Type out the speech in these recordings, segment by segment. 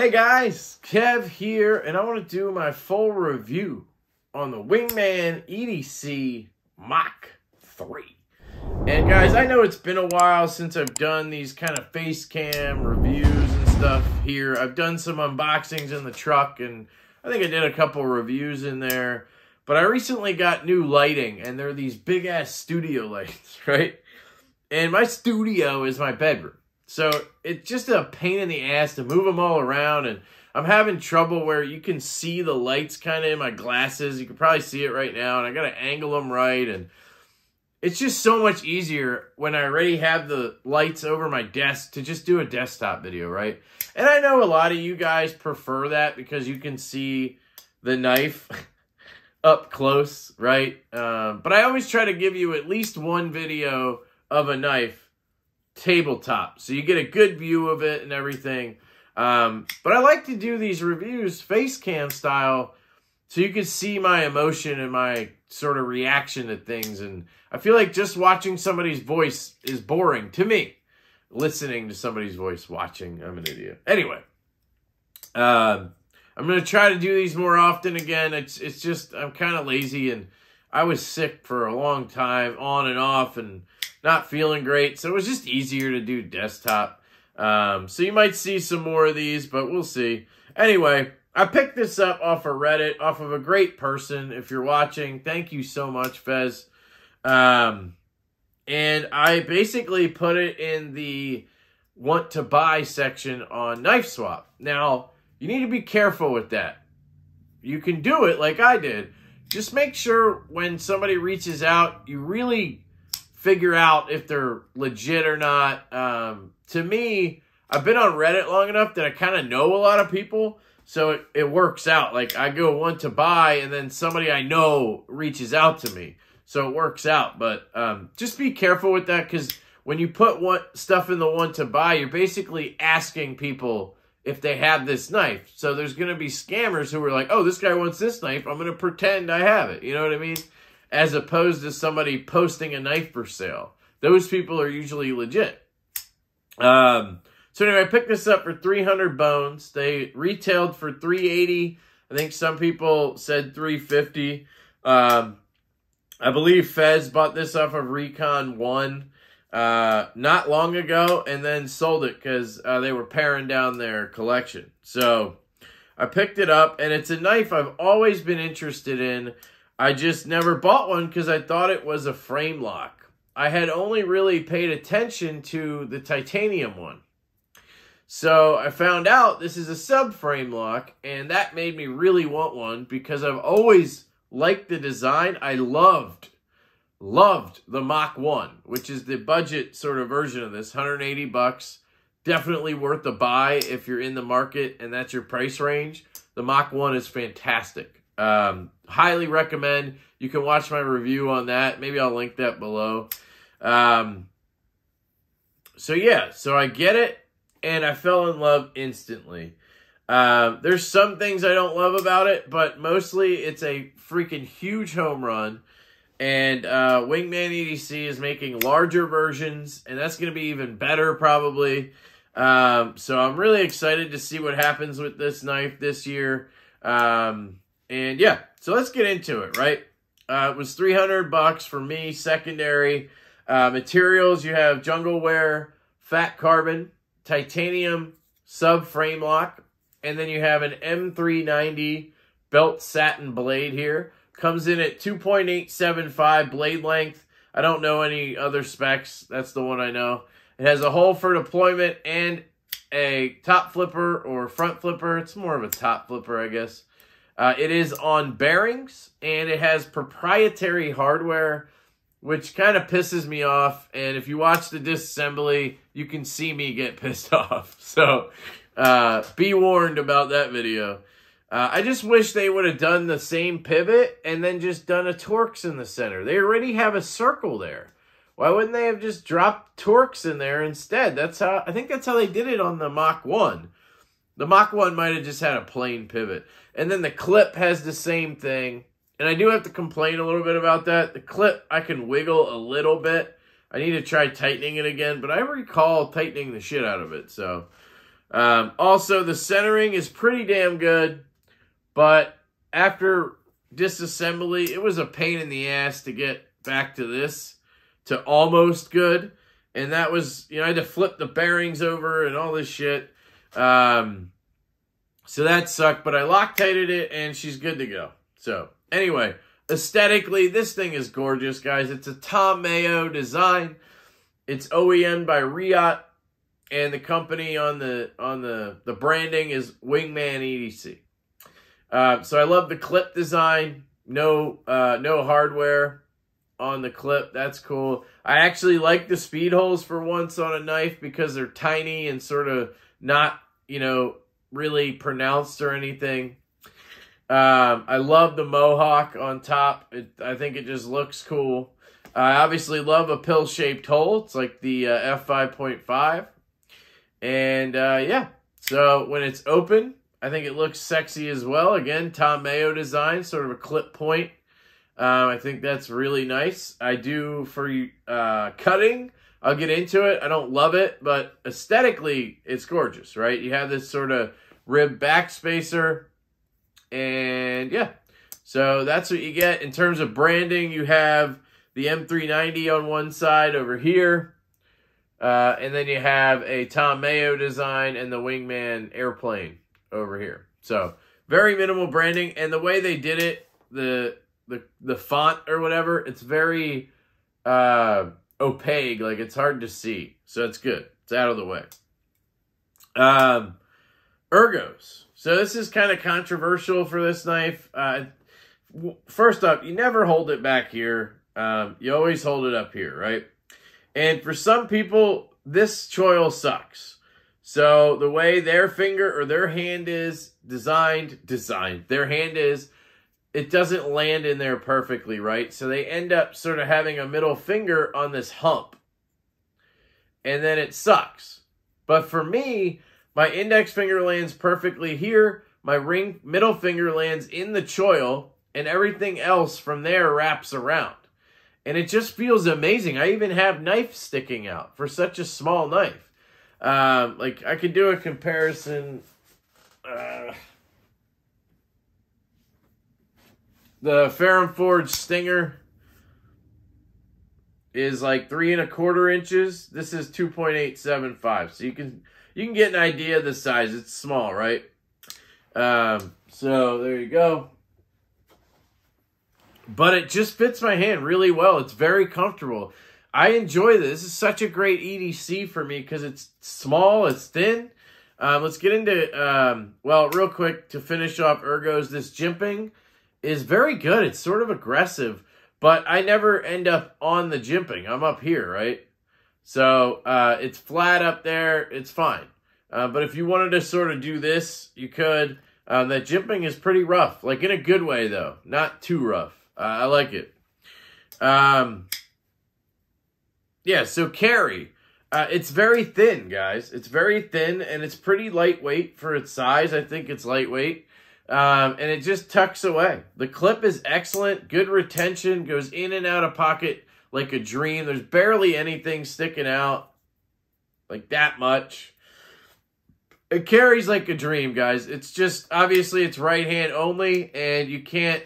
Hey guys, Kev here, and I want to do my full review on the Wingman EDC Mach 3. And guys, I know it's been a while since I've done these kind of face cam reviews and stuff here. I've done some unboxings in the truck, and I think I did a couple reviews in there. But I recently got new lighting, and they're these big-ass studio lights, right? And my studio is my bedroom. So it's just a pain in the ass to move them all around, and I'm having trouble where you can see the lights kind of in my glasses. You can probably see it right now, and I got to angle them right, and it's just so much easier when I already have the lights over my desk to just do a desktop video, right? And I know a lot of you guys prefer that because you can see the knife up close, right? But I always try to give you at least one video of a knife tabletop, so you get a good view of it and everything. But I like to do these reviews face cam style, so you can see my emotion and my sort of reaction to things. And I feel like just watching somebody's voice is boring to me. Listening to somebody's voice watching, I'm an idiot. Anyway, I'm gonna try to do these more often again. It's just I'm kind of lazy, and I was sick for a long time, on and off, and not feeling great, so it was just easier to do desktop. So you might see some more of these, but we'll see. Anyway, I picked this up off of Reddit, off of a great person. If you're watching, thank you so much, Fez. And I basically put it in the want to buy section on KnifeSwap. Now, you need to be careful with that. You can do it like I did. Just make sure when somebody reaches out, you really figure out if they're legit or not. To me, I've been on Reddit long enough that I kind of know a lot of people, so it works out. Like, I go want to buy, and then somebody I know reaches out to me, so it works out. But just be careful with that, because when you put stuff in the want to buy, you're basically asking people if they have this knife. So there's going to be scammers who are like, oh, this guy wants this knife, I'm going to pretend I have it. You know what I mean? As opposed to somebody posting a knife for sale. Those people are usually legit. So anyway, I picked this up for 300 bones. They retailed for 380. I think some people said 350. I believe Fez bought this off of Recon 1 not long ago, and then sold it because they were paring down their collection. So I picked it up, and it's a knife I've always been interested in. I just never bought one because I thought it was a frame lock. I had only really paid attention to the titanium one. So I found out this is a sub-frame lock, and that made me really want one because I've always liked the design. I loved the Mach 1, which is the budget sort of version of this, 180 bucks. Definitely worth the buy if you're in the market and that's your price range. The Mach 1 is fantastic. Highly recommend. You can watch my review on that. Maybe I'll link that below. So yeah, so I get it, and I fell in love instantly. There's some things I don't love about it, but mostly it's a freaking huge home run, and Wingman EDC is making larger versions, and that's going to be even better probably. So I'm really excited to see what happens with this knife this year. And yeah, so let's get into it, right? It was 300 bucks for me, secondary. Materials, you have jungleware, fat carbon, titanium, sub-frame lock, and then you have an M390 belt satin blade here. Comes in at 2.875 blade length. I don't know any other specs. That's the one I know. It has a hole for deployment and a top flipper or front flipper. It's more of a top flipper, I guess. It is on bearings, and it has proprietary hardware, which kind of pisses me off. And if you watch the disassembly, you can see me get pissed off. So be warned about that video. I just wish they would have done the same pivot and then just done a Torx in the center. They already have a circle there. Why wouldn't they have just dropped Torx in there instead? I think that's how they did it on the Mach 1. The Mach 1 might have just had a plain pivot. And then the clip has the same thing. And I do have to complain a little bit about that. The clip, I can wiggle a little bit. I need to try tightening it again. But I recall tightening the shit out of it. So Also, the centering is pretty damn good, but after disassembly, it was a pain in the ass to get back to this, to almost good. And that was, you know, I had to flip the bearings over and all this shit. So that sucked, but I Loctited it and she's good to go. So anyway, aesthetically, this thing is gorgeous, guys. It's a Tom Mayo design. It's OEM by Riot, and the company on the branding is Wingman EDC. So I love the clip design. No hardware on the clip. That's cool. I actually like the speed holes for once on a knife because they're tiny and sort of not, you know, really pronounced or anything. I love the mohawk on top. I think it just looks cool. I obviously love a pill-shaped hole. It's like the F5.5. And, yeah. So, when it's open, I think it looks sexy as well. Again, Tom Mayo design, sort of a clip point. I think that's really nice. I do, for cutting, I'll get into it. I don't love it, but aesthetically, it's gorgeous, right? You have this sort of rib back spacer. And yeah, so that's what you get. In terms of branding, you have the M390 on one side over here, and then you have a Tom Mayo design and the Wingman airplane over here. So very minimal branding, and the way they did it, the font or whatever, it's very opaque, like it's hard to see. So it's good. It's out of the way. Ergos. So this is kind of controversial for this knife. First up, you never hold it back here. You always hold it up here, right? And for some people, this choil sucks. So the way their finger or their hand is designed, their hand is, it doesn't land in there perfectly, right? So they end up sort of having a middle finger on this hump. And then it sucks. But for me, my index finger lands perfectly here. My ring middle finger lands in the choil, and everything else from there wraps around. And it just feels amazing. I even have knife sticking out for such a small knife. Like, I could do a comparison. The Ferrum Forge Stinger is like 3¼ inches. This is 2.875. So you can get an idea of the size. It's small, right? So there you go. But it just fits my hand really well. It's very comfortable. I enjoy this. This is such a great EDC for me because it's small, it's thin. Let's get into, well, real quick to finish off ergos, this jimping is very good. It's sort of aggressive, but I never end up on the jimping. I'm up here, right? So it's flat up there. It's fine. But if you wanted to sort of do this, you could. That jimping is pretty rough, like in a good way, though. Not too rough. I like it. Yeah, so carry. It's very thin, guys. It's very thin, and it's pretty lightweight for its size. I think it's lightweight. And it just tucks away. The clip is excellent. Good retention. Goes in and out of pocket like a dream. There's barely anything sticking out like that much. It carries like a dream, guys. It's just, obviously, it's right hand only, and you can't,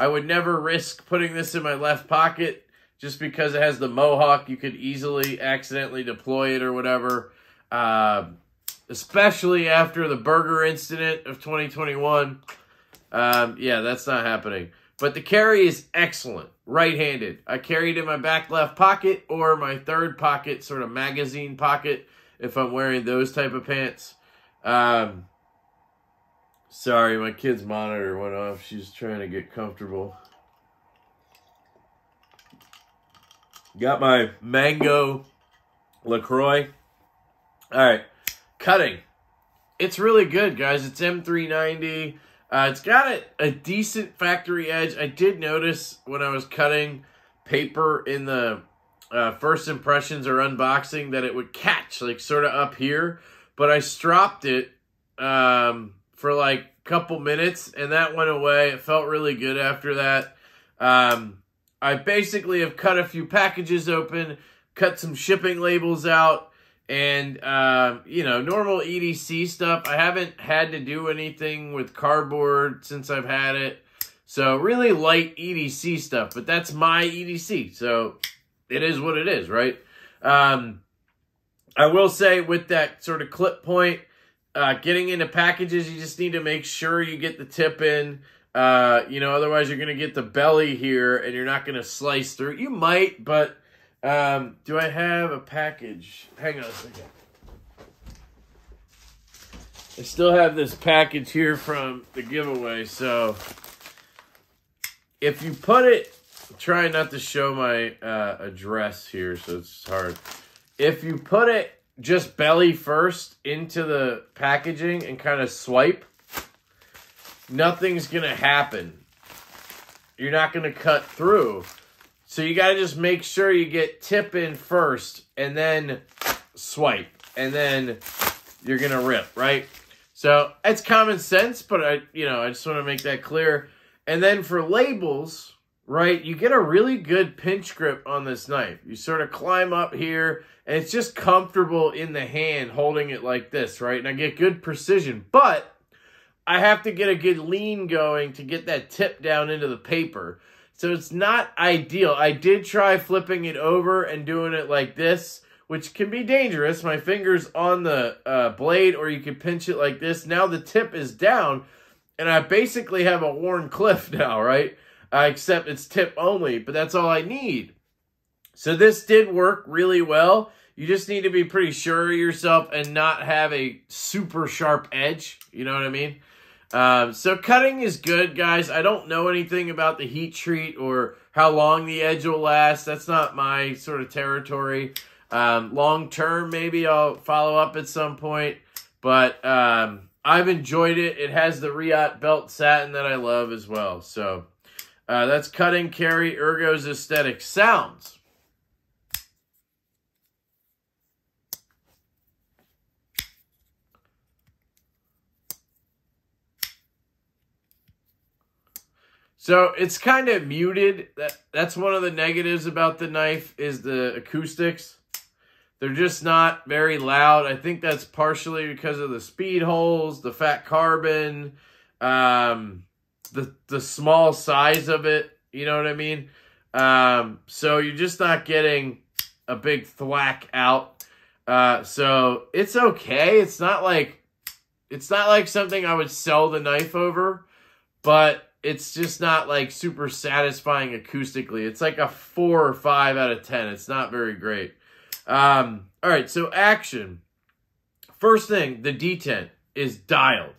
I would never risk putting this in my left pocket just because it has the mohawk. You could easily accidentally deploy it or whatever, especially after the burger incident of 2021. Yeah, that's not happening. But the carry is excellent, right-handed. I carry it in my back left pocket or my third pocket, sort of magazine pocket, if I'm wearing those type of pants. Sorry, my kid's monitor went off. She's trying to get comfortable. Got my mango LaCroix. All right, cutting. It's really good, guys. It's M390. It's got a decent factory edge. I did notice when I was cutting paper in the first impressions or unboxing that it would catch, like, sort of up here. But I stropped it for, like, a couple minutes, and that went away. It felt really good after that. I basically have cut a few packages open, cut some shipping labels out, And, you know, normal EDC stuff. I haven't had to do anything with cardboard since I've had it. So really light EDC stuff, but that's my EDC. So it is what it is, right? I will say with that sort of clip point, getting into packages, you just need to make sure you get the tip in. You know, otherwise you're going to get the belly here and you're not going to slice through. You might, but... do I have a package? Hang on a second. I still have this package here from the giveaway, so if you put it, I'm trying not to show my address here, so it's hard. If you put it just belly first into the packaging and kind of swipe, nothing's gonna happen. You're not gonna cut through. So you got to just make sure you get tip in first and then swipe. And then you're going to rip, right? So it's common sense, but I just want to make that clear. And then for labels, right, you get a really good pinch grip on this knife. You sort of climb up here, and it's just comfortable in the hand holding it like this, right? And I get good precision, but I have to get a good lean going to get that tip down into the paper. So it's not ideal. I did try flipping it over and doing it like this, which can be dangerous. My finger's on the blade, or you can pinch it like this. Now the tip is down, and I basically have a worn cliff now, right? Except it's tip only, but that's all I need. So this did work really well. You just need to be pretty sure of yourself and not have a super sharp edge. You know what I mean? So cutting is good, guys. I don't know anything about the heat treat or how long the edge will last. That's not my sort of territory. Long term, maybe I'll follow up at some point. But I've enjoyed it. It has the Riot belt satin that I love as well. So that's cutting, carry, ergos, aesthetic sounds. So it's kind of muted. That's one of the negatives about the knife is the acoustics. They're just not very loud. I think that's partially because of the speed holes, the fat carbon, the small size of it. You know what I mean? So you're just not getting a big thwack out. So it's okay. It's not like something I would sell the knife over, but it's just not like super satisfying acoustically. It's like a 4 or 5 out of 10. It's not very great. All right, so action. First thing, the detent is dialed.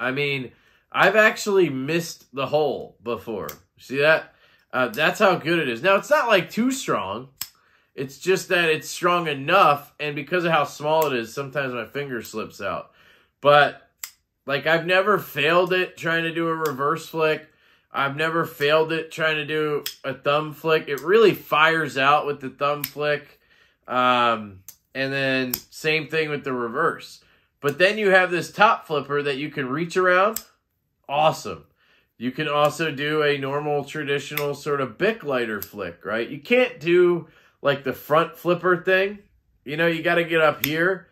I mean, I've actually missed the hole before. See that? That's how good it is. Now, it's not like too strong. It's just that it's strong enough, and because of how small it is, sometimes my finger slips out. But... like, I've never failed it trying to do a reverse flick. I've never failed it trying to do a thumb flick. It really fires out with the thumb flick. And then same thing with the reverse. But then you have this top flipper that you can reach around. Awesome. You can also do a normal, traditional sort of Bic lighter flick, right? You can't do, like, the front flipper thing. You know, you got to get up here.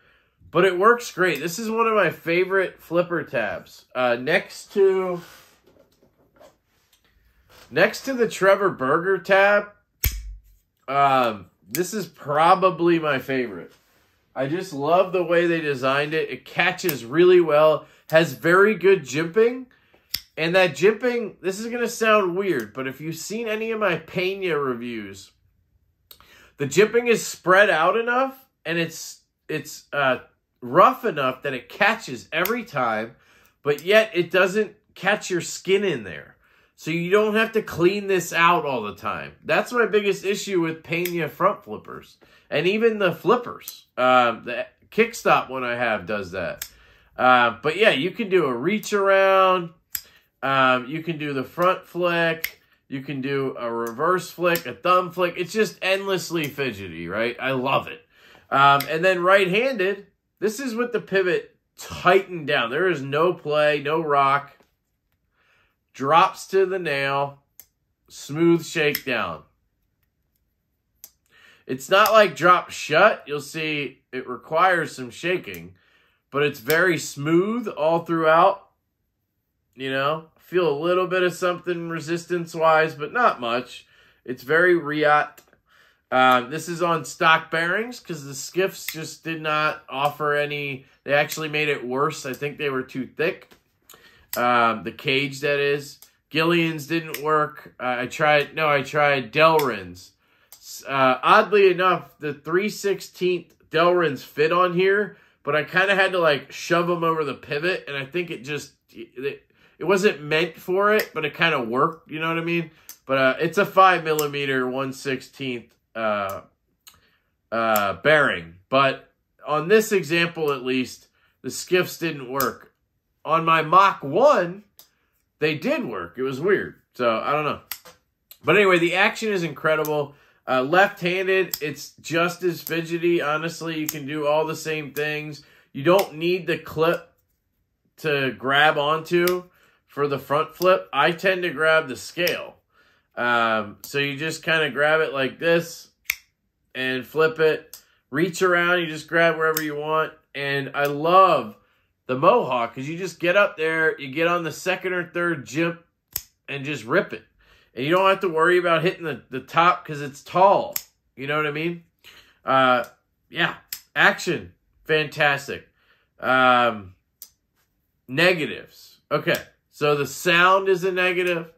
But it works great. This is one of my favorite flipper tabs. Next to the Trevor Berger tab, this is probably my favorite. I just love the way they designed it. It catches really well, has very good jimping. And that jimping, this is going to sound weird, but if you've seen any of my Pena reviews, the jimping is spread out enough and it's rough enough that it catches every time, but yet it doesn't catch your skin in there. So you don't have to clean this out all the time. That's my biggest issue with Pena front flippers. And even the flippers. The kickstop one I have does that. But yeah, you can do a reach around. You can do the front flick. You can do a reverse flick, a thumb flick. It's just endlessly fidgety, right? I love it. And then right-handed, this is with the pivot tightened down. There is no play, no rock. Drops to the nail. Smooth shakedown. It's not like drop shut. You'll see It requires some shaking, but it's very smooth all throughout. You know, feel a little bit of something resistance-wise, but not much. It's very Riot. This is on stock bearings because the Skiffs just did not offer any. They actually made it worse. I think they were too thick. The cage, that is. Gillon's didn't work. I tried Delrins. Oddly enough, the 3/16 Delrins fit on here, but I kind of had to like shove them over the pivot, and I think it just, it wasn't meant for it, but it kind of worked, you know what I mean? But it's a 5mm 1/16 bearing. But on this example, at least, the Skiffs didn't work. On my Mach 1, they did work. It was weird. So, I don't know. But anyway, the action is incredible. Left-handed, it's just as fidgety. Honestly, you can do all the same things. You don't need the clip to grab onto for the front flip. I tend to grab the scale. So you just kind of grab it like this and flip it. Reach around. You just grab wherever you want. And I love the Mohawk, because you just get up there, you get on the second or third jump, and just rip it. And you don't have to worry about hitting the top because it's tall. You know what I mean? Yeah, action, fantastic. Negatives. Okay, so the sound is a negative.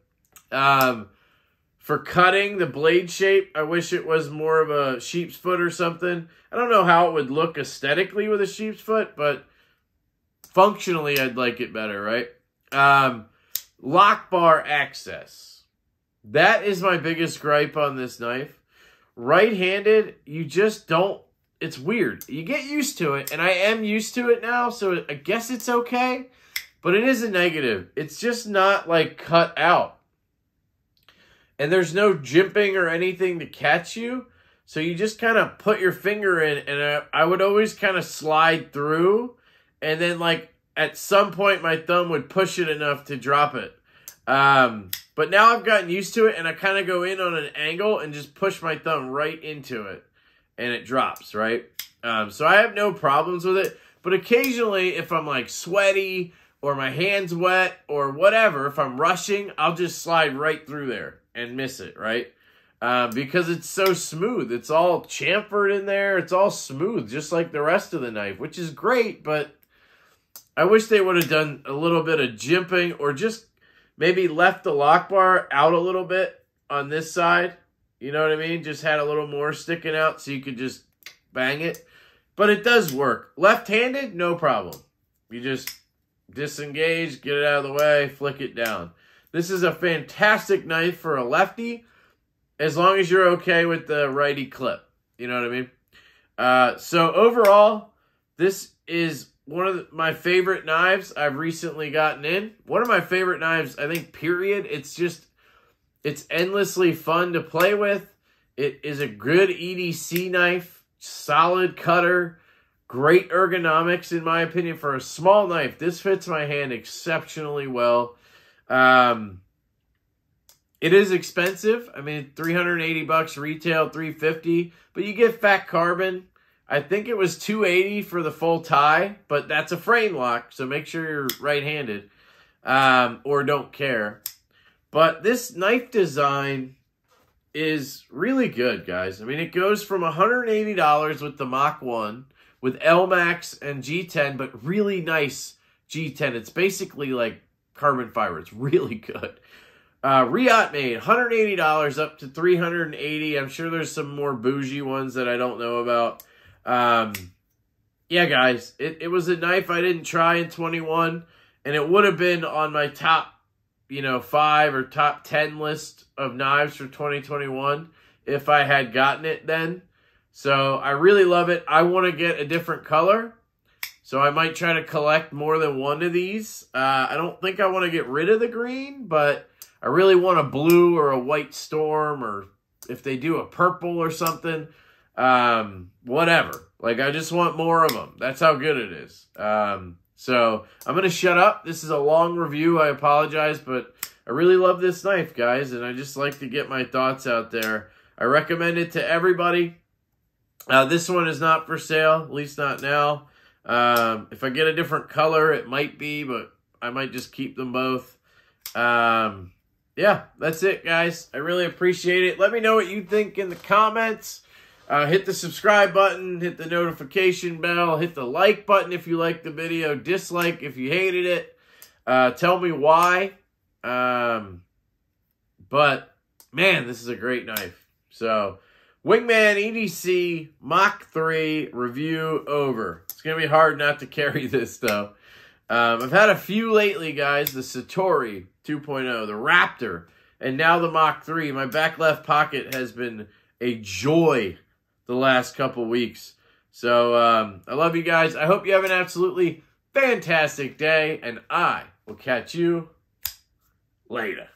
For cutting, the blade shape, I wish it was more of a sheep's foot or something. I don't know how it would look aesthetically with a sheep's foot, but functionally, I'd like it better, right? Lock bar access. That is my biggest gripe on this knife. Right-handed, you just don't... It's weird. You get used to it, and I am used to it now, so I guess it's okay. But it is a negative. It's just not, like, cut out. And there's no jimping or anything to catch you. So you just kind of put your finger in, and I would always kind of slide through. And then, like, at some point, my thumb would push it enough to drop it. But now I've gotten used to it, and I kind of go in on an angle and just push my thumb right into it. And it drops, right? So I have no problems with it. But occasionally, if I'm, like, sweaty or my hand's wet or whatever, if I'm rushing, I'll just slide right through there and miss it, right? Because it's so smooth. It's all chamfered in there. It's all smooth, just like the rest of the knife, which is great, but... I wish they would have done a little bit of jimping or just maybe left the lock bar out a little bit on this side. You know what I mean? Just had a little more sticking out so you could just bang it. But it does work. Left-handed, no problem. You just disengage, get it out of the way, flick it down. This is a fantastic knife for a lefty as long as you're okay with the righty clip. You know what I mean? So overall, this is one of my favorite knives I've recently gotten in. One of my favorite knives, I think, period. It's just, it's endlessly fun to play with. It is a good EDC knife, solid cutter, great ergonomics, in my opinion, for a small knife. This fits my hand exceptionally well. It is expensive. I mean, $380 retail, $350, but you get fat carbon. I think it was $280 for the full tie, but that's a frame lock, so make sure you're right-handed or don't care. But this knife design is really good, guys. I mean, it goes from $180 with the Mach 1, with L-Max and G10, but really nice G10. It's basically like carbon fiber. It's really good. Riot made $180 up to $380. I'm sure there's some more bougie ones that I don't know about. Yeah, guys, it was a knife I didn't try in 21, and it would have been on my top, you know, 5 or top 10 list of knives for 2021 if I had gotten it then. So I really love it. I want to get a different color, so I might try to collect more than one of these. I don't think I want to get rid of the green, but I really want a blue or a white storm, or if they do a purple or something. Whatever. Like, I just want more of them. That's how good it is. So I'm going to shut up. This is a long review. I apologize, but I really love this knife, guys. And I just like to get my thoughts out there. I recommend it to everybody. This one is not for sale, at least not now. If I get a different color, it might be, but I might just keep them both. Yeah, that's it, guys. I really appreciate it. Let me know what you think in the comments. Hit the subscribe button, hit the notification bell, hit the like button if you liked the video, dislike if you hated it. Tell me why. But, man, this is a great knife. So, Wingman EDC Mach 3 review over. It's going to be hard not to carry this, though. I've had a few lately, guys. The Satori 2.0, the Raptor, and now the Mach 3. My back left pocket has been a joy the last couple weeks. So, I love you guys. I hope you have an absolutely fantastic day, and I will catch you later.